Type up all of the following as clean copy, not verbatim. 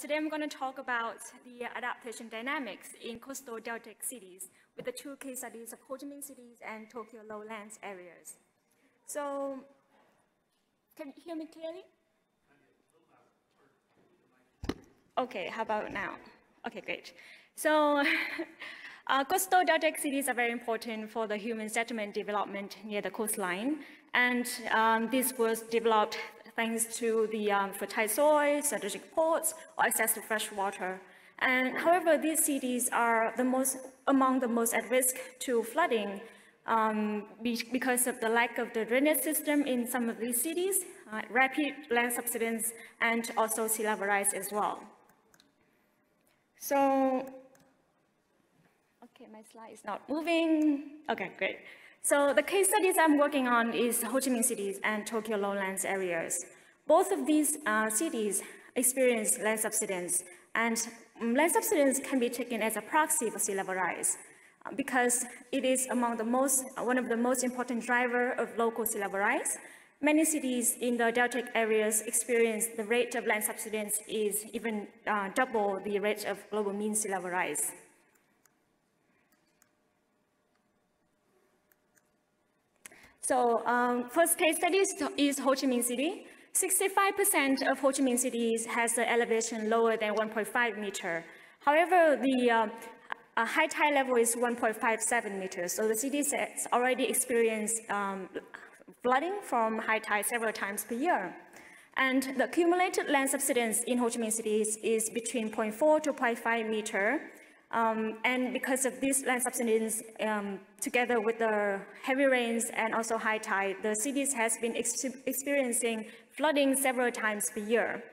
Today I'm going to talk about the adaptation dynamics in coastal deltaic cities with the two case studies of Ho Chi Minh cities and Tokyo Lowlands areas. So, can you hear me clearly? Okay, how about now? Okay, great. So, coastal deltaic cities are very important for the human settlement development near the coastline, and this was developed thanks to the fertile soil, strategic ports, or access to fresh water. And however, these cities are among the most at risk to flooding because of the lack of the drainage system in some of these cities, rapid land subsidence, and also sea level rise as well. So, okay, my slide is not moving. Okay, great. So the case studies I'm working on is Ho Chi Minh cities and Tokyo Lowlands areas. Both of these cities experience land subsidence, and land subsidence can be taken as a proxy for sea level rise because it is one of the most important driver of local sea level rise. Many cities in the deltaic areas experience the rate of land subsidence is even double the rate of global mean sea level rise. So first case study is Ho Chi Minh City. 65% of Ho Chi Minh cities has an elevation lower than 1.5 meter. However, the high tide level is 1.57 meters. So the city has already experienced flooding from high tide several times per year. And the accumulated land subsidence in Ho Chi Minh cities is between 0.4 to 0.5 meter. And because of this land subsidence, together with the heavy rains and also high tide, the cities has been experiencing flooding several times per year.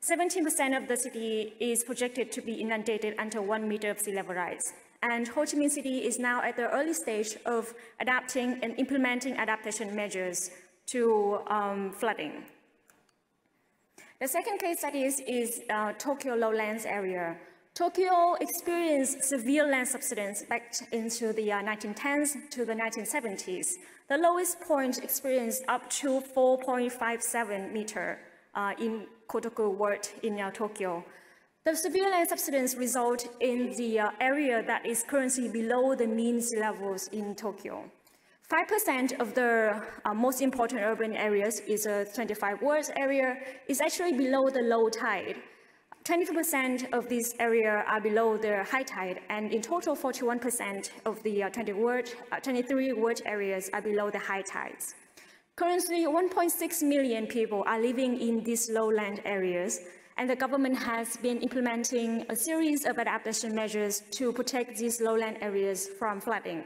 17% of the city is projected to be inundated until 1 meter of sea level rise. And Ho Chi Minh City is now at the early stage of adapting and implementing adaptation measures to flooding. The second case study is Tokyo Lowlands area. Tokyo experienced severe land subsidence back into the 1910s to the 1970s. The lowest point experienced up to 4.57 meter in Kotoku Ward in Tokyo. The severe land subsidence result in the area that is currently below the mean sea levels in Tokyo. 5% of the most important urban areas is a 25 wards area is actually below the low tide. 20% of this area are below the high tide, and in total, 41% of the 23 ward areas are below the high tides. Currently, 1.6 million people are living in these lowland areas, and the government has been implementing a series of adaptation measures to protect these lowland areas from flooding.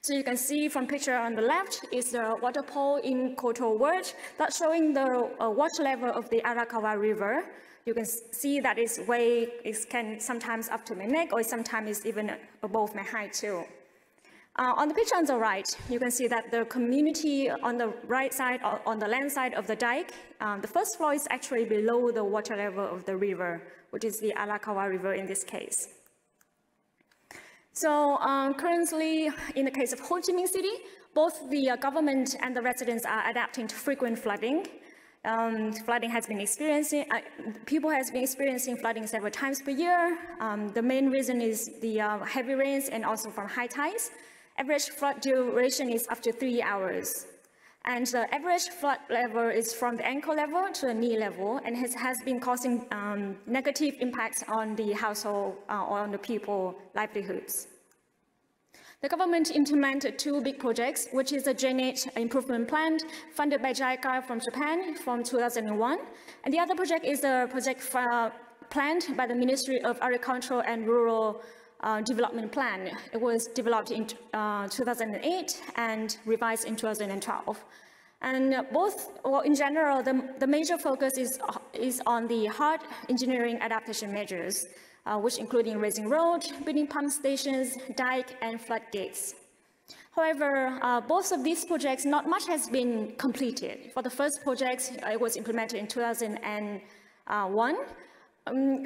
So you can see from picture on the left is the water pole in Koto Ward that's showing the water level of the Arakawa River. You can see that its way is can sometimes up to my neck, or sometimes it's even above my height too. On the picture on the right, you can see that the community on the right side, on the land side of the dike, the first floor is actually below the water level of the river, which is the Arakawa River in this case. So currently, in the case of Ho Chi Minh City, both the government and the residents are adapting to frequent flooding. People has been experiencing flooding several times per year. The main reason is the heavy rains and also from high tides. Average flood duration is up to 3 hours. And the average flood level is from the ankle level to the knee level, and has been causing negative impacts on the household or on the people's livelihoods. The government implemented 2 big projects, which is a drainage improvement plan funded by JICA from Japan from 2001, and the other project is a project planned by the Ministry of Agriculture and Rural Development Plan. It was developed in 2008 and revised in 2012. And in general, the major focus is on the hard engineering adaptation measures, which including raising roads, building pump stations, dike, and floodgates. However, both of these projects, not much has been completed. For the first project, it was implemented in 2001.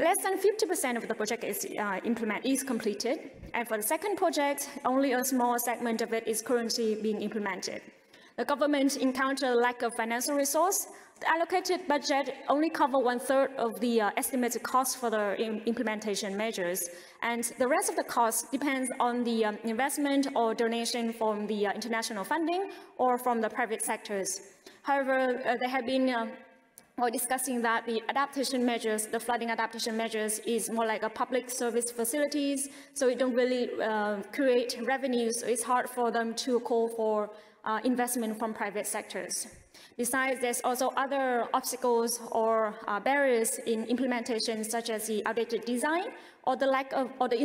Less than 50% of the project is completed, and for the second project, only a small segment of it is currently being implemented. the government encountered a lack of financial resource. The allocated budget only covered 1/3 of the estimated cost for the implementation measures, and the rest of the cost depends on the investment or donation from the international funding or from the private sectors. However, there have been we're discussing that the adaptation measures, the flooding adaptation measures, is more like a public service facilities, so it don't really create revenues, so it's hard for them to call for investment from private sectors. Besides, there's also other obstacles or barriers in implementation, such as the outdated design or the lack of, or the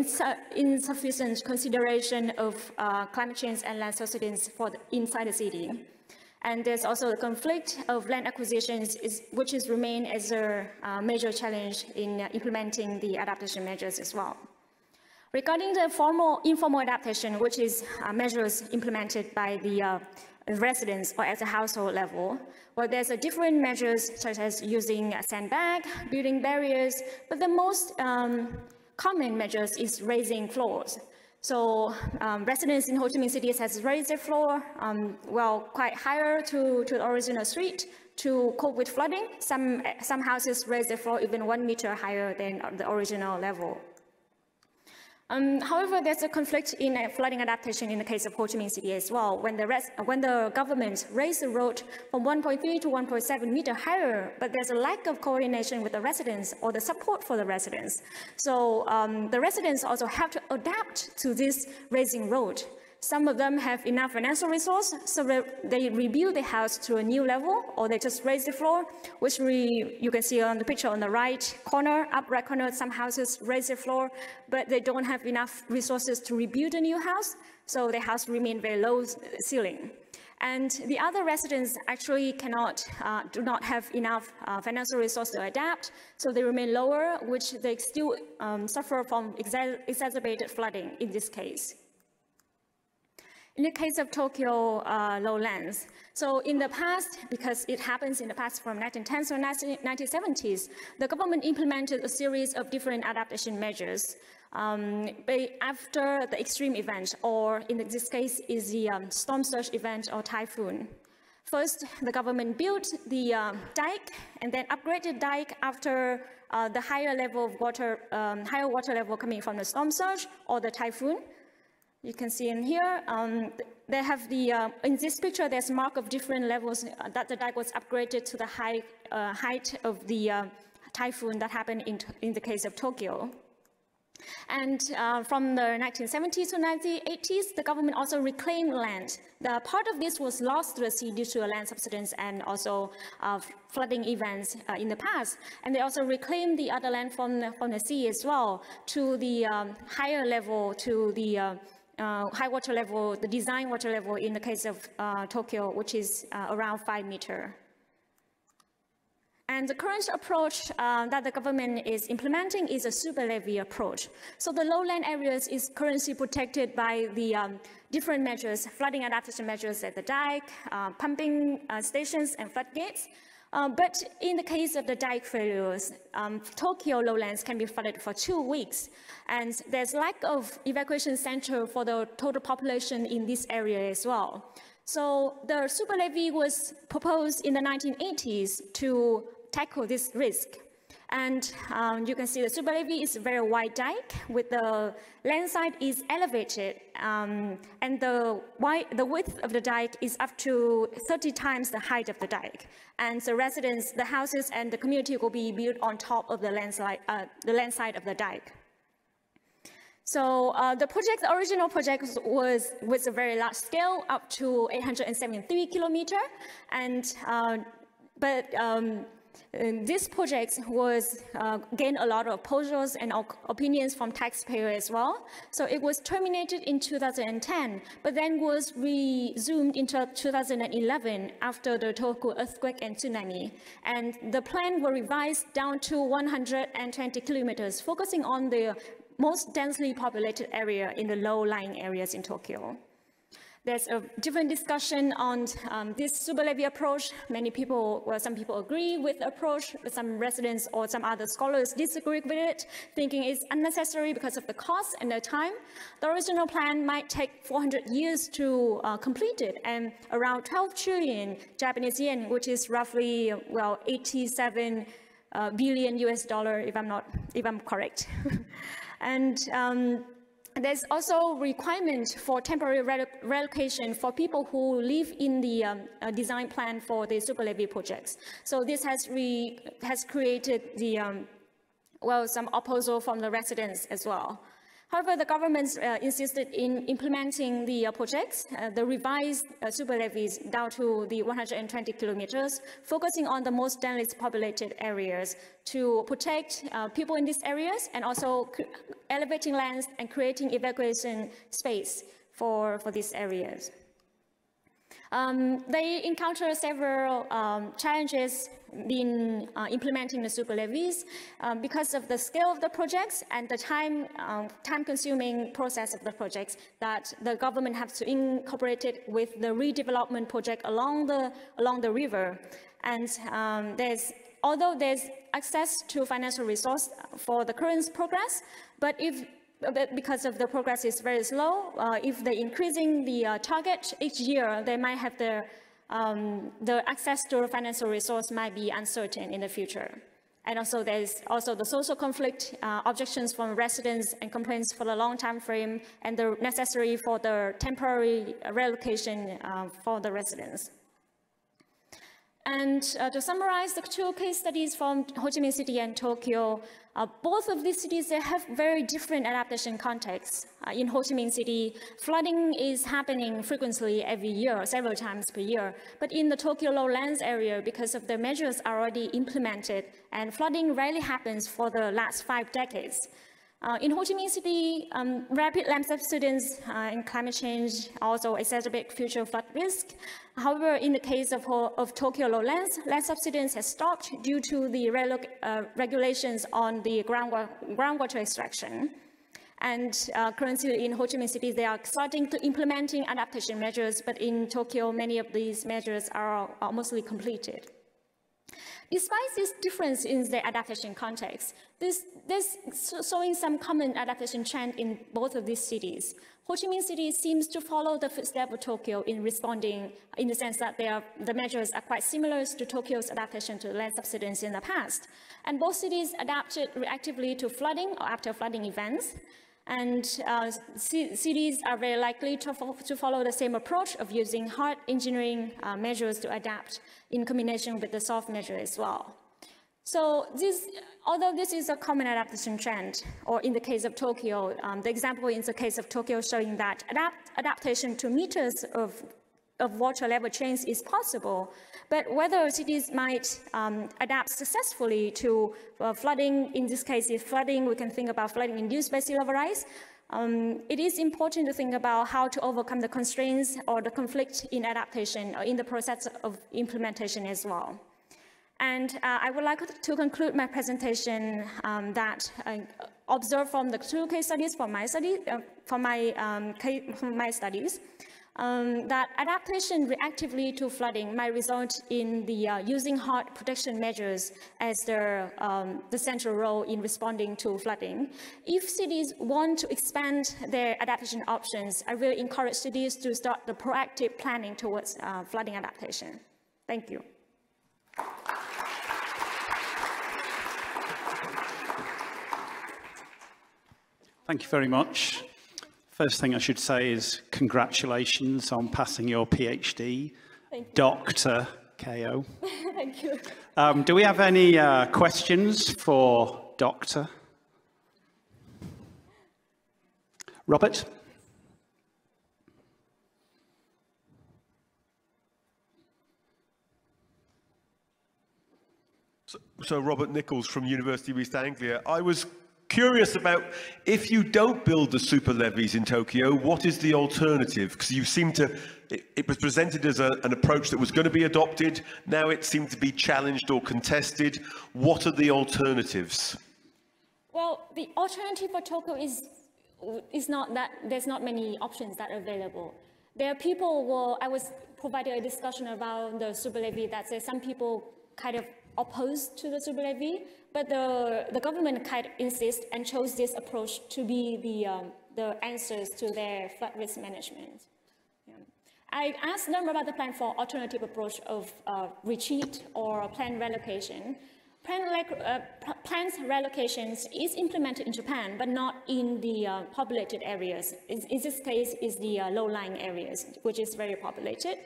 insufficient consideration of climate change and land subsidence for the, inside the city. And there's also the conflict of land acquisitions, which has remained as a major challenge in implementing the adaptation measures as well. Regarding the informal adaptation, which is measures implemented by the residents or at the household level, well, there's a different measures such as using a sandbag, building barriers, but the most common measures is raising floors. So residents in Ho Chi Minh City has raised their floor, well, quite higher to the original street to cope with flooding. Some houses raise their floor even 1 meter higher than the original level. However, there's a conflict in flooding adaptation in the case of Ho Chi Minh City as well. When the government raised the road from 1.3 to 1.7 meter higher, but there's a lack of coordination with the residents or the support for the residents. So the residents also have to adapt to this raising road. Some of them have enough financial resource, so they rebuild the house to a new level, or they just raise the floor, which you can see on the picture on the right corner, upright corner, some houses raise the floor, but they don't have enough resources to rebuild a new house, so the house remains very low ceiling. And the other residents actually do not have enough financial resource to adapt, so they remain lower, which they still suffer from exacerbated flooding in this case. In the case of Tokyo Lowlands, so in the past, because it happens in the past from 1910s to 1970s, the government implemented a series of different adaptation measures after the extreme event, or in this case is the storm surge event or typhoon. First, the government built the dike and then upgraded dike after the higher level of water, higher water level coming from the storm surge or the typhoon. You can see in here, they have the, in this picture, there's mark of different levels that the dike was upgraded to the high, height of the typhoon that happened in the case of Tokyo. And from the 1970s to 1980s, the government also reclaimed land. The part of this was lost to the sea due to land subsidence and also flooding events in the past. And they also reclaimed the other land from the sea as well to the higher level, to the high water level, the design water level in the case of Tokyo, which is around 5 meters. And the current approach that the government is implementing is a super levy approach. So the lowland areas is currently protected by the different measures, flooding adaptation measures at the dike, pumping stations and floodgates. But in the case of the dike failures, Tokyo Lowlands can be flooded for 2 weeks, and there's lack of evacuation center for the total population in this area as well. So the super levy was proposed in the 1980s to tackle this risk. And you can see the super levy is a very wide dike with the landside is elevated, and the width of the dike is up to 30 times the height of the dike. And the residents, the houses and the community will be built on top of the landside of the dike. So the original project was a very large scale, up to 873 kilometers, and this project was gained a lot of opposals and opinions from taxpayers as well. So it was terminated in 2010, but then was resumed into 2011 after the Tokyo earthquake and tsunami. And the plan were revised down to 120 kilometers, focusing on the most densely populated area in the low-lying areas in Tokyo. There's a different discussion on this super levy approach. Many people, well, some people agree with the approach, but some residents or some other scholars disagree with it, thinking it's unnecessary because of the cost and the time. The original plan might take 400 years to complete it, and around 12 trillion Japanese yen, which is roughly, well, 87 billion US dollar, if I'm correct. And there's also requirement for temporary relocation for people who live in the design plan for the super levy projects. So this has created the well, some opposal from the residents as well. However, the government insisted in implementing the projects, the revised super levies down to the 120 kilometers, focusing on the most densely populated areas to protect people in these areas, and also elevating lands and creating evacuation space for these areas. They encounter several challenges in implementing the super levies because of the scale of the projects and the time-consuming process of the projects that the government has to incorporate it with the redevelopment project along the river. And although there's access to financial resource for the current progress, but because of the progress is very slow, if they're increasing the target each year, they might have the access to financial resource might be uncertain in the future. And also there's also the social conflict, objections from residents and complaints for the long time frame, and the necessary for the temporary relocation for the residents. And to summarize the two case studies from Ho Chi Minh City and Tokyo, both of these cities, they have very different adaptation contexts. In Ho Chi Minh City, flooding is happening frequently every year, several times per year. But in the Tokyo Lowlands area, because of the measures already implemented, and flooding rarely happens for the last 5 decades. In Ho Chi Minh City, rapid landslide students and climate change also exacerbate future flood risk. However, in the case of Tokyo Lowlands, land subsidence has stopped due to the regulations on the groundwater extraction. And currently in Ho Chi Minh City, they are starting to implementing adaptation measures, but in Tokyo, many of these measures are mostly completed. Despite this difference in the adaptation context, this showing some common adaptation trend in both of these cities. Ho Chi Minh City seems to follow the footsteps of Tokyo in responding, in the sense that the measures are quite similar to Tokyo's adaptation to land subsidence in the past. And both cities adapted reactively to flooding or after flooding events. And cities are very likely to follow the same approach of using hard engineering measures to adapt in combination with the soft measure as well. So although this is a common adaptation trend, or in the case of Tokyo, the example in the case of Tokyo showing that adaptation to meters of water level change is possible, but whether cities might adapt successfully to flooding, in this case, if flooding, we can think about flooding induced by sea level rise. It is important to think about how to overcome the constraints or the conflict in adaptation or in the process of implementation as well. And I would like to conclude my presentation that I observed from the two case studies from my studies. That adaptation reactively to flooding might result in the using hard protection measures as the central role in responding to flooding. If cities want to expand their adaptation options, I really encourage cities to start the proactive planning towards flooding adaptation. Thank you. Thank you very much. First thing I should say is congratulations on passing your PhD, Dr. Ko. Thank you. Do we have any questions for Dr. Robert? So Robert Nichols from University of East Anglia. I was curious about, if you don't build the super levies in Tokyo, what is the alternative? Because you seem to, it was presented as an approach that was going to be adopted. Now it seemed to be challenged or contested. What are the alternatives? Well, the alternative for Tokyo is not that there's not many options that are available. There are people who, I was provided a discussion about the super levy that says some people kind of opposed to the super levy, but the government kind of insists and chose this approach to be the answers to their flood risk management. Yeah. I asked them about the plan for alternative approach of retreat or planned relocation. Planned relocations is implemented in Japan, but not in the populated areas. In this case, is the low-lying areas, which is very populated.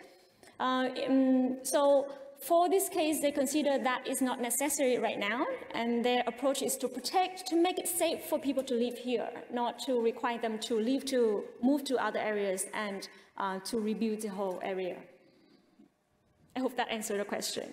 So for this case, they consider that is not necessary right now, and their approach is to protect, to make it safe for people to live here, not to require them to leave, to move to other areas, and to rebuild the whole area. I hope that answered the question.